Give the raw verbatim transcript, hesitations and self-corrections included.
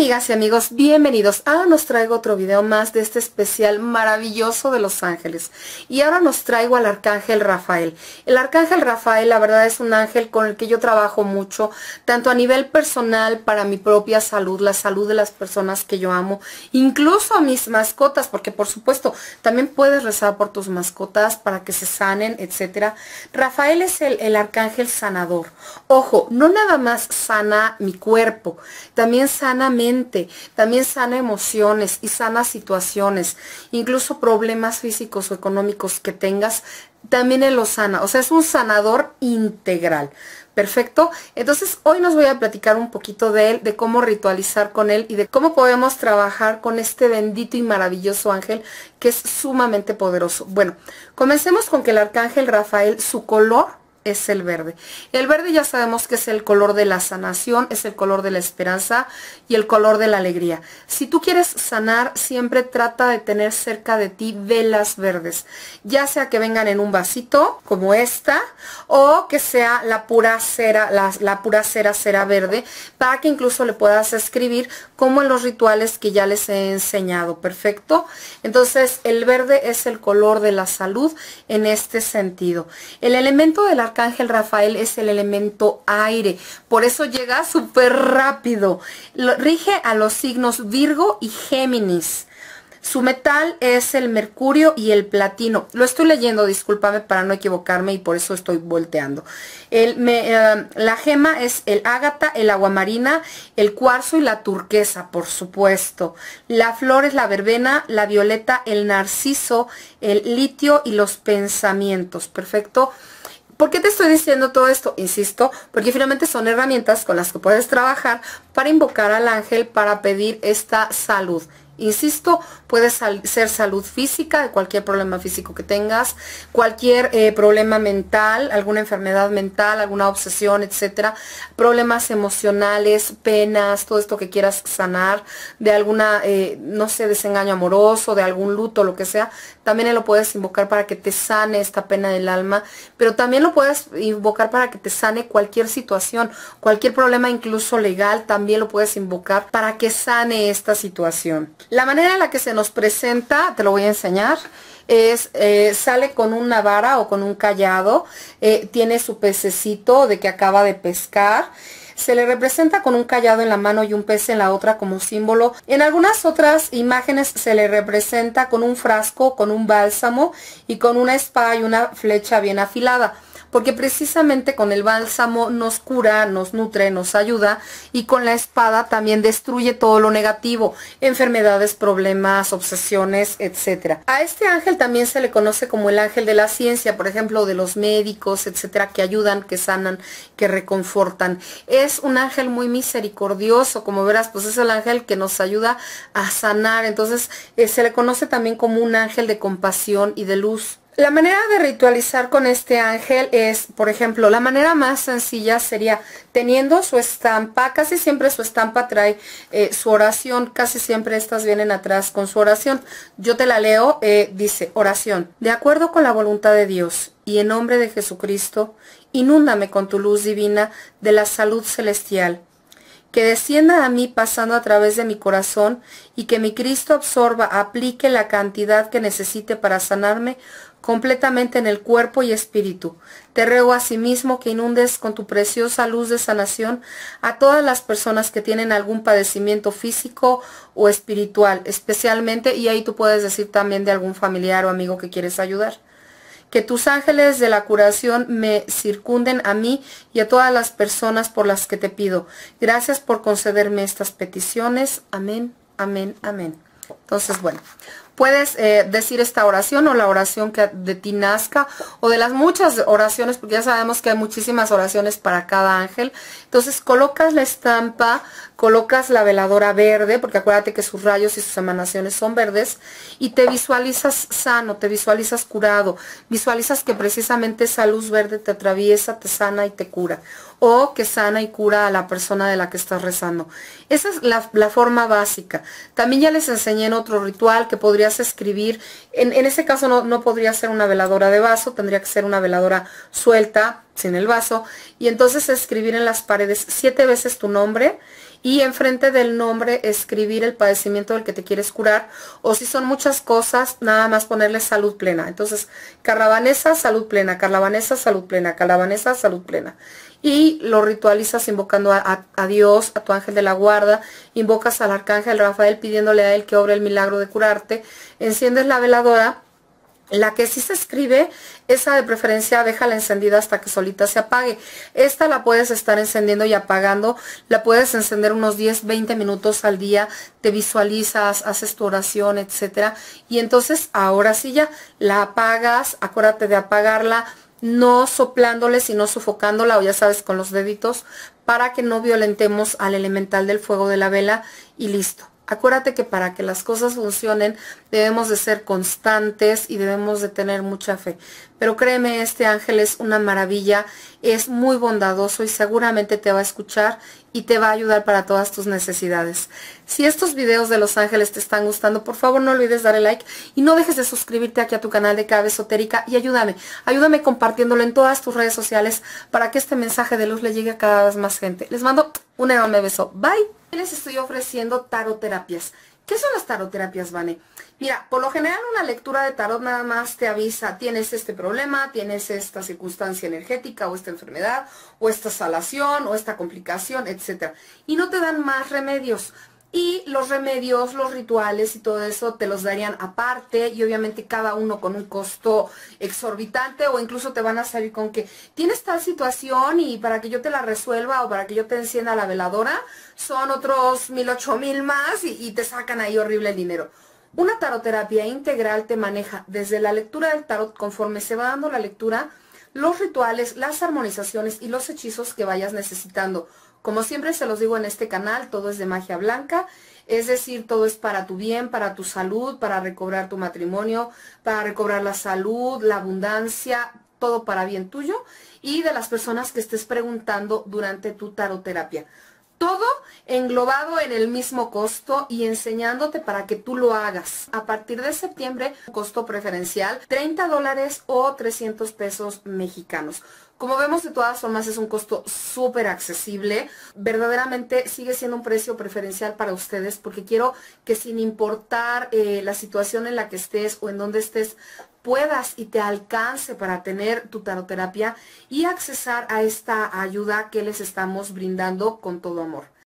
amigas y amigos, bienvenidos. Ahora nos traigo otro video más de este especial maravilloso de los ángeles. Y ahora nos traigo al Arcángel Rafael. El Arcángel Rafael, la verdad, es un ángel con el que yo trabajo mucho, tanto a nivel personal, para mi propia salud, la salud de las personas que yo amo, incluso a mis mascotas, porque por supuesto, también puedes rezar por tus mascotas para que se sanen, etcétera. Rafael es el, el Arcángel sanador. Ojo, no nada más sana mi cuerpo, también sana mente, también sana emociones y sana situaciones, incluso problemas físicos o económicos que tengas, también él lo sana, o sea, es un sanador integral. Perfecto, entonces hoy nos voy a platicar un poquito de él, de cómo ritualizar con él y de cómo podemos trabajar con este bendito y maravilloso ángel que es sumamente poderoso. Bueno, comencemos con que el Arcángel Rafael, su color es el verde. El verde ya sabemos que es el color de la sanación, es el color de la esperanza y el color de la alegría. Si tú quieres sanar, siempre trata de tener cerca de ti velas verdes, ya sea que vengan en un vasito como esta o que sea la pura cera, la, la pura cera, cera verde, para que incluso le puedas escribir como en los rituales que ya les he enseñado. Perfecto, entonces el verde es el color de la salud en este sentido. El elemento de la Arcángel Rafael es el elemento aire, por eso llega súper rápido. Lo rige a los signos Virgo y Géminis. Su metal es el mercurio y el platino. Lo estoy leyendo, discúlpame para no equivocarme y por eso estoy volteando. El, me, eh, la gema es el ágata, el agua marina, el cuarzo y la turquesa, por supuesto. La flor es la verbena, la violeta, el narciso, el litio y los pensamientos. Perfecto. ¿Por qué te estoy diciendo todo esto? Insisto, porque finalmente son herramientas con las que puedes trabajar para invocar al ángel, para pedir esta salud. Insisto, puede ser salud física, de cualquier problema físico que tengas, cualquier eh, problema mental, alguna enfermedad mental, alguna obsesión, etcétera, problemas emocionales, penas, todo esto que quieras sanar, de alguna, eh, no sé, desengaño amoroso, de algún luto, lo que sea. También lo puedes invocar para que te sane esta pena del alma, pero también lo puedes invocar para que te sane cualquier situación, cualquier problema, incluso legal, también lo puedes invocar para que sane esta situación. La manera en la que se nos presenta, te lo voy a enseñar, es eh, sale con una vara o con un cayado, eh, tiene su pececito de que acaba de pescar. Se le representa con un cayado en la mano y un pez en la otra como símbolo. En algunas otras imágenes se le representa con un frasco, con un bálsamo y con una espada y una flecha bien afilada. Porque precisamente con el bálsamo nos cura, nos nutre, nos ayuda, y con la espada también destruye todo lo negativo, enfermedades, problemas, obsesiones, etcétera. A este ángel también se le conoce como el ángel de la ciencia, por ejemplo, de los médicos, etcétera, que ayudan, que sanan, que reconfortan. Es un ángel muy misericordioso, como verás, pues es el ángel que nos ayuda a sanar. Entonces eh, se le conoce también como un ángel de compasión y de luz. La manera de ritualizar con este ángel es, por ejemplo, la manera más sencilla sería teniendo su estampa. Casi siempre su estampa trae eh, su oración, casi siempre estas vienen atrás con su oración. Yo te la leo, eh, dice oración. De acuerdo con la voluntad de Dios y en nombre de Jesucristo, inúndame con tu luz divina de la salud celestial. Que descienda a mí pasando a través de mi corazón y que mi Cristo absorba, aplique la cantidad que necesite para sanarme completamente en el cuerpo y espíritu. Te ruego asimismo que inundes con tu preciosa luz de sanación a todas las personas que tienen algún padecimiento físico o espiritual, especialmente, y ahí tú puedes decir también de algún familiar o amigo que quieres ayudar. Que tus ángeles de la curación me circunden a mí y a todas las personas por las que te pido. Gracias por concederme estas peticiones. Amén, amén, amén. Entonces, bueno, puedes eh, decir esta oración o la oración que de ti nazca o de las muchas oraciones, porque ya sabemos que hay muchísimas oraciones para cada ángel. Entonces colocas la estampa, colocas la veladora verde, porque acuérdate que sus rayos y sus emanaciones son verdes, y te visualizas sano, te visualizas curado, visualizas que precisamente esa luz verde te atraviesa, te sana y te cura, o que sana y cura a la persona de la que estás rezando. Esa es la, la forma básica. También ya les enseñé en otro ritual que podría escribir, en, en ese caso no, no podría ser una veladora de vaso, tendría que ser una veladora suelta, sin el vaso, y entonces escribir en las paredes siete veces tu nombre y enfrente del nombre escribir el padecimiento del que te quieres curar, o si son muchas cosas, nada más ponerle salud plena. Entonces, Carla Vanessa, salud plena, Carla Vanessa, salud plena, Carla Vanessa, salud plena. Y lo ritualizas invocando a, a, a Dios, a tu ángel de la guarda, invocas al arcángel Rafael pidiéndole a él que obre el milagro de curarte, enciendes la veladora. La que sí se escribe, esa de preferencia déjala encendida hasta que solita se apague. Esta la puedes estar encendiendo y apagando, la puedes encender unos diez, veinte minutos al día, te visualizas, haces tu oración, etcétera. Y entonces ahora sí ya la apagas, acuérdate de apagarla, no soplándole, sino sofocándola, o ya sabes, con los deditos, para que no violentemos al elemental del fuego de la vela, y listo. Acuérdate que para que las cosas funcionen debemos de ser constantes y debemos de tener mucha fe. Pero créeme, este ángel es una maravilla, es muy bondadoso y seguramente te va a escuchar y te va a ayudar para todas tus necesidades. Si estos videos de los ángeles te están gustando, por favor no olvides darle like y no dejes de suscribirte aquí a tu canal de K V Esotérica, y ayúdame, ayúdame compartiéndolo en todas tus redes sociales para que este mensaje de luz le llegue a cada vez más gente. Les mando un enorme beso. Bye. Les estoy ofreciendo taroterapias. ¿Qué son las taroterapias, Vane? Mira, por lo general una lectura de tarot nada más te avisa, tienes este problema, tienes esta circunstancia energética, o esta enfermedad, o esta salación, o esta complicación, etcétera. Y no te dan más remedios. Y los remedios, los rituales y todo eso te los darían aparte, y obviamente cada uno con un costo exorbitante, o incluso te van a salir con que tienes tal situación y para que yo te la resuelva o para que yo te encienda la veladora son otros mil, ocho mil más, y, y te sacan ahí horrible el dinero. Una taroterapia integral te maneja desde la lectura del tarot conforme se va dando la lectura, los rituales, las armonizaciones y los hechizos que vayas necesitando. Como siempre se los digo en este canal, todo es de magia blanca, es decir, todo es para tu bien, para tu salud, para recobrar tu matrimonio, para recobrar la salud, la abundancia, todo para bien tuyo y de las personas que estés preguntando durante tu taroterapia. Todo englobado en el mismo costo y enseñándote para que tú lo hagas. A partir de septiembre, costo preferencial, treinta dólares o trescientos pesos mexicanos. Como vemos, de todas formas es un costo súper accesible. Verdaderamente sigue siendo un precio preferencial para ustedes, porque quiero que sin importar eh, la situación en la que estés o en donde estés, puedas y te alcance para tener tu taroterapia y accesar a esta ayuda que les estamos brindando con todo amor.